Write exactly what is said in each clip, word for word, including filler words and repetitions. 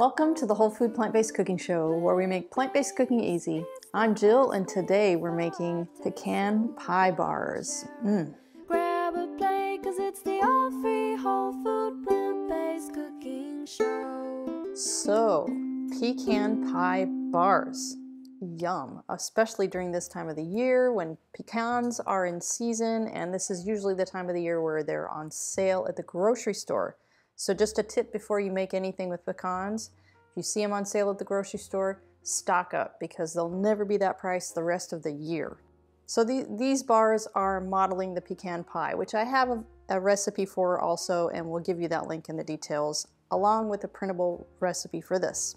Welcome to the Whole Food Plant-Based Cooking Show, where we make plant-based cooking easy. I'm Jill, and today we're making pecan pie bars. Mm. Grab a plate, cause it's the all-free Whole Food Plant-Based Cooking Show. So, pecan pie bars. Yum, especially during this time of the year when pecans are in season, and this is usually the time of the year where they're on sale at the grocery store. So just a tip before you make anything with pecans, if you see them on sale at the grocery store, stock up because they'll never be that price the rest of the year. So the, these bars are modeling the pecan pie, which I have a, a recipe for also, and we'll give you that link in the details along with a printable recipe for this.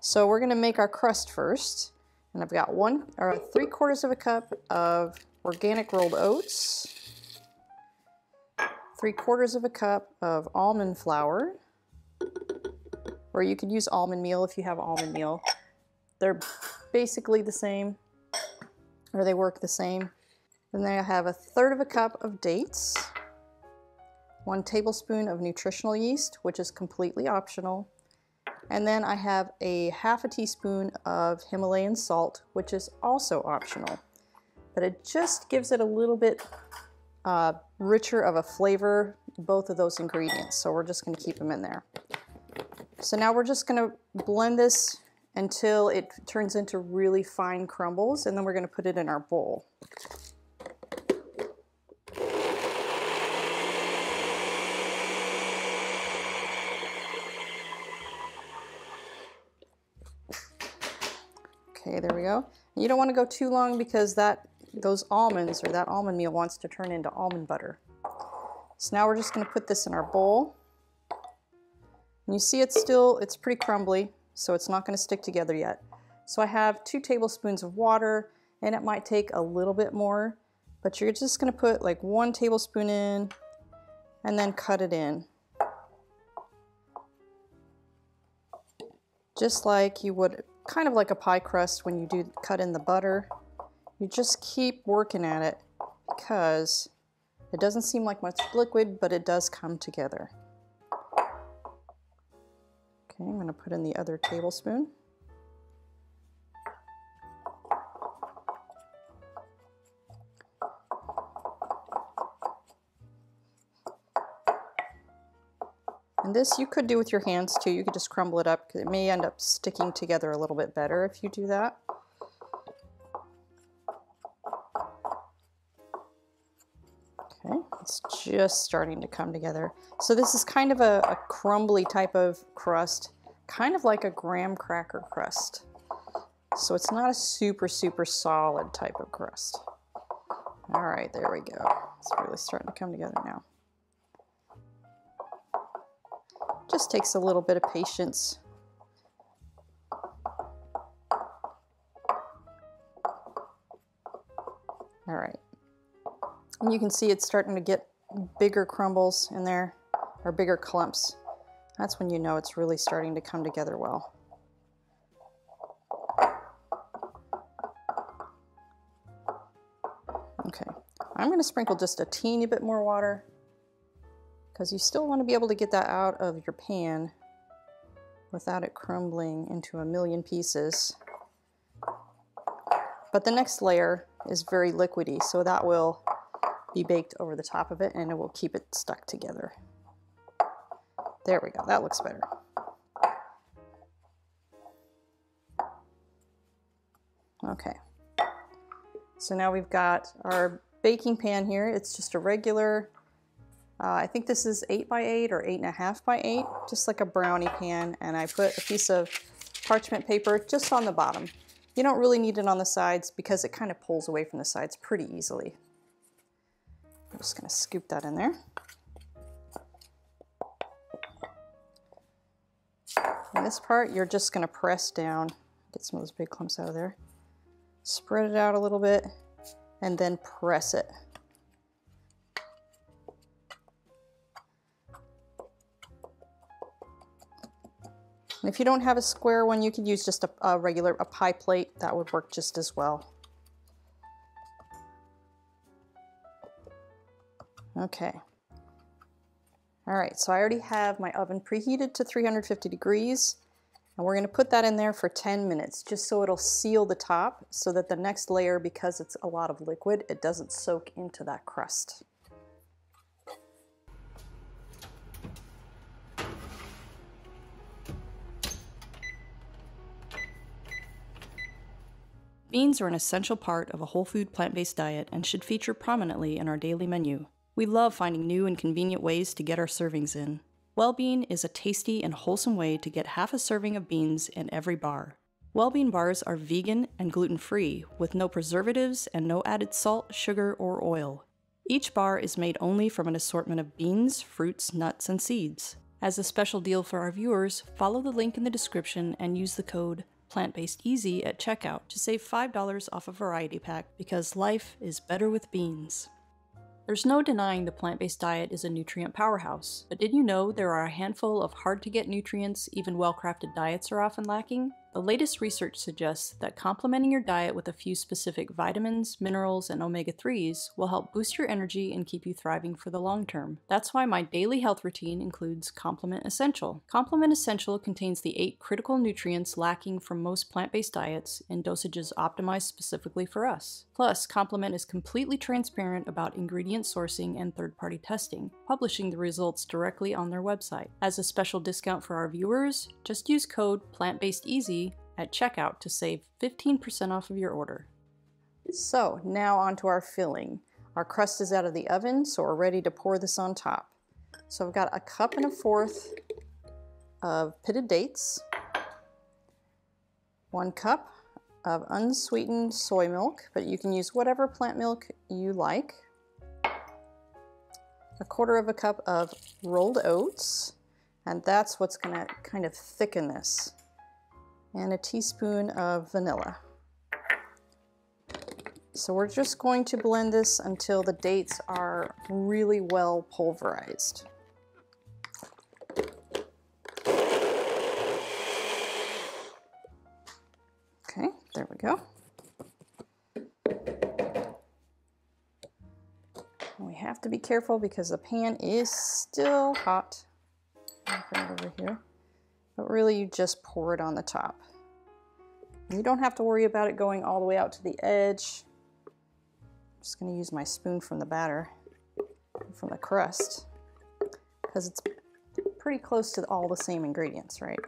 So we're gonna make our crust first, and I've got one or three quarters of a cup of organic rolled oats, three quarters of a cup of almond flour, or you could use almond meal if you have almond meal. They're basically the same, or they work the same. Then I have a third of a cup of dates, one tablespoon of nutritional yeast, which is completely optional, and then I have a half a teaspoon of Himalayan salt, which is also optional, but it just gives it a little bit Uh, richer of a flavor, both of those ingredients. So we're just going to keep them in there. So now we're just going to blend this until it turns into really fine crumbles, and then we're going to put it in our bowl. Okay, there we go. You don't want to go too long because that those almonds or that almond meal wants to turn into almond butter. So now we're just going to put this in our bowl. And you see it's still, it's pretty crumbly, so it's not going to stick together yet. So I have two tablespoons of water, and it might take a little bit more, but you're just going to put like one tablespoon in and then cut it in. Just like you would, kind of like a pie crust when you do cut in the butter. You just keep working at it because it doesn't seem like much liquid, but it does come together. Okay, I'm gonna put in the other tablespoon. And this you could do with your hands too. You could just crumble it up because it may end up sticking together a little bit better if you do that. It's just starting to come together. So this is kind of a, a crumbly type of crust, kind of like a graham cracker crust. So it's not a super, super solid type of crust. All right, there we go. It's really starting to come together now. Just takes a little bit of patience. All right. And you can see it's starting to get bigger crumbles in there, or bigger clumps. That's when you know it's really starting to come together well. Okay, I'm going to sprinkle just a teeny bit more water because you still want to be able to get that out of your pan without it crumbling into a million pieces. But the next layer is very liquidy, so that will be baked over the top of it, and it will keep it stuck together. There we go, that looks better. Okay, so now we've got our baking pan here. It's just a regular, uh, I think this is eight by eight or eight and a half by eight, just like a brownie pan, and I put a piece of parchment paper just on the bottom. You don't really need it on the sides because it kind of pulls away from the sides pretty easily. I'm just going to scoop that in there. And this part, you're just going to press down, get some of those big clumps out of there, spread it out a little bit, and then press it. And if you don't have a square one, you could use just a, a regular a pie plate. That would work just as well. Okay. All right, so I already have my oven preheated to three hundred fifty degrees, And we're going to put that in there for ten minutes just so it'll seal the top so that the next layer, because it's a lot of liquid, it doesn't soak into that crust. Beans are an essential part of a whole food plant-based diet and should feature prominently in our daily menu. We love finding new and convenient ways to get our servings in. Wellbean is a tasty and wholesome way to get half a serving of beans in every bar. Wellbean bars are vegan and gluten-free with no preservatives and no added salt, sugar, or oil. Each bar is made only from an assortment of beans, fruits, nuts, and seeds. As a special deal for our viewers, follow the link in the description and use the code PlantBasedEasy at checkout to save five dollars off a variety pack, because life is better with beans. There's no denying the plant-based diet is a nutrient powerhouse, but did you know there are a handful of hard-to-get nutrients even well-crafted diets are often lacking? The latest research suggests that complementing your diet with a few specific vitamins, minerals, and omega threes will help boost your energy and keep you thriving for the long term. That's why my daily health routine includes Complement Essential. Complement Essential contains the eight critical nutrients lacking from most plant-based diets in dosages optimized specifically for us. Plus, Complement is completely transparent about ingredient sourcing and third-party testing, publishing the results directly on their website. As a special discount for our viewers, just use code PlantBasedEasy at checkout to save fifteen percent off of your order. So now onto our filling. Our crust is out of the oven, so we're ready to pour this on top. So I've got a cup and a fourth of pitted dates, one cup of unsweetened soy milk, but you can use whatever plant milk you like, a quarter of a cup of rolled oats, and that's what's going to kind of thicken this, and a teaspoon of vanilla. So we're just going to blend this until the dates are really well pulverized. Okay, there we go. We have to be careful because the pan is still hot. I'll put it over here. But really you just pour it on the top. You don't have to worry about it going all the way out to the edge. I'm just going to use my spoon from the batter, from the crust, because it's pretty close to all the same ingredients, right?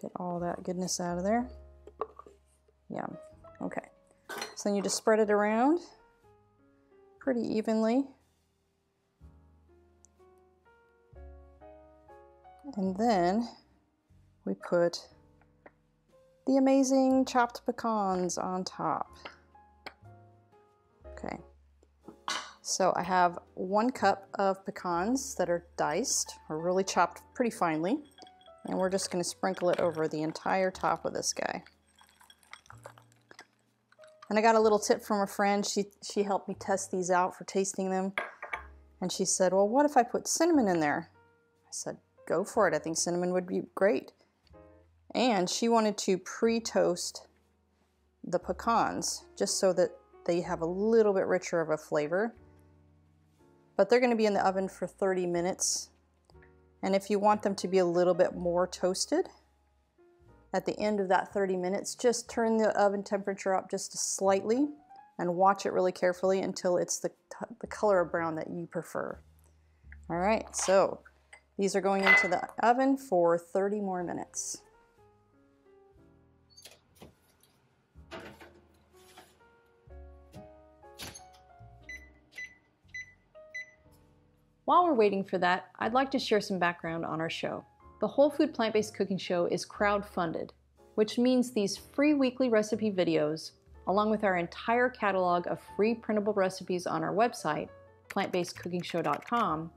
Get all that goodness out of there. Yum. Okay. So then you just spread it around pretty evenly. And then we put the amazing chopped pecans on top. Okay, so I have one cup of pecans that are diced, or really chopped pretty finely, and we're just going to sprinkle it over the entire top of this guy. And I got a little tip from a friend. She, she helped me test these out for tasting them, and she said, well, what if I put cinnamon in there? I said, go for it. I think cinnamon would be great. And she wanted to pre-toast the pecans just so that they have a little bit richer of a flavor. But they're going to be in the oven for thirty minutes. And if you want them to be a little bit more toasted, at the end of that thirty minutes, just turn the oven temperature up just slightly and watch it really carefully until it's the, the color of brown that you prefer. All right, so these are going into the oven for thirty more minutes. While we're waiting for that, I'd like to share some background on our show. The Whole Food Plant-Based Cooking Show is crowdfunded, which means these free weekly recipe videos, along with our entire catalog of free printable recipes on our website, plant based cooking show dot com,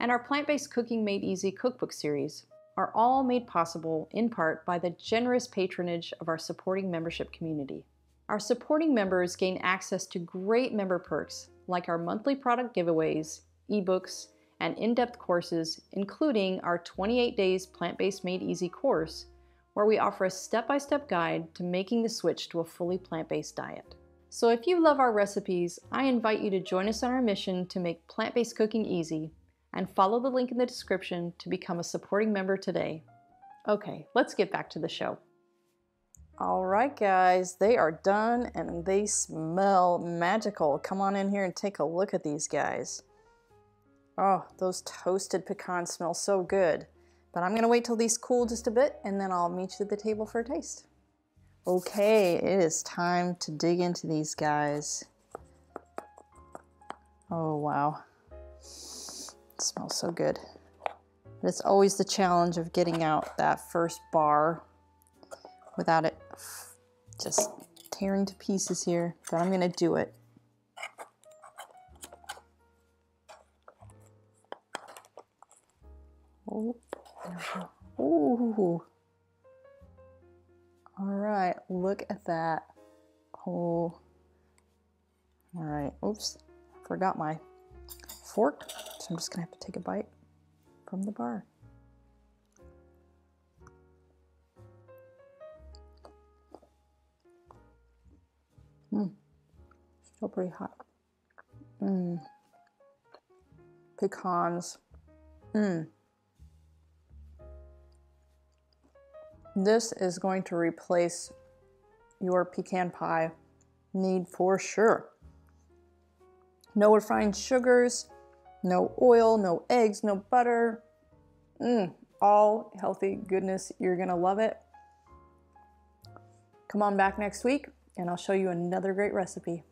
and our Plant-Based Cooking Made Easy cookbook series are all made possible in part by the generous patronage of our supporting membership community. Our supporting members gain access to great member perks like our monthly product giveaways, ebooks, and in-depth courses, including our twenty-eight days Plant-Based Made Easy course, where we offer a step-by-step guide to making the switch to a fully plant-based diet. So if you love our recipes, I invite you to join us on our mission to make plant-based cooking easy and follow the link in the description to become a supporting member today. Okay, let's get back to the show. All right, guys, they are done and they smell magical. Come on in here and take a look at these guys. Oh, those toasted pecans smell so good. But I'm gonna wait till these cool just a bit and then I'll meet you at the table for a taste. Okay, it is time to dig into these guys. Oh, wow. It smells so good. But it's always the challenge of getting out that first bar without it just tearing to pieces here, but I'm gonna do it. Oh, ooh. All right, look at that. Oh, all right, oops, forgot my fork, so I'm just gonna have to take a bite from the bar. Mmm, still pretty hot. Mmm, pecans. Mmm. This is going to replace your pecan pie need for sure. No refined sugars, no oil, no eggs, no butter. Mmm, all healthy goodness. You're gonna love it. Come on back next week, and I'll show you another great recipe.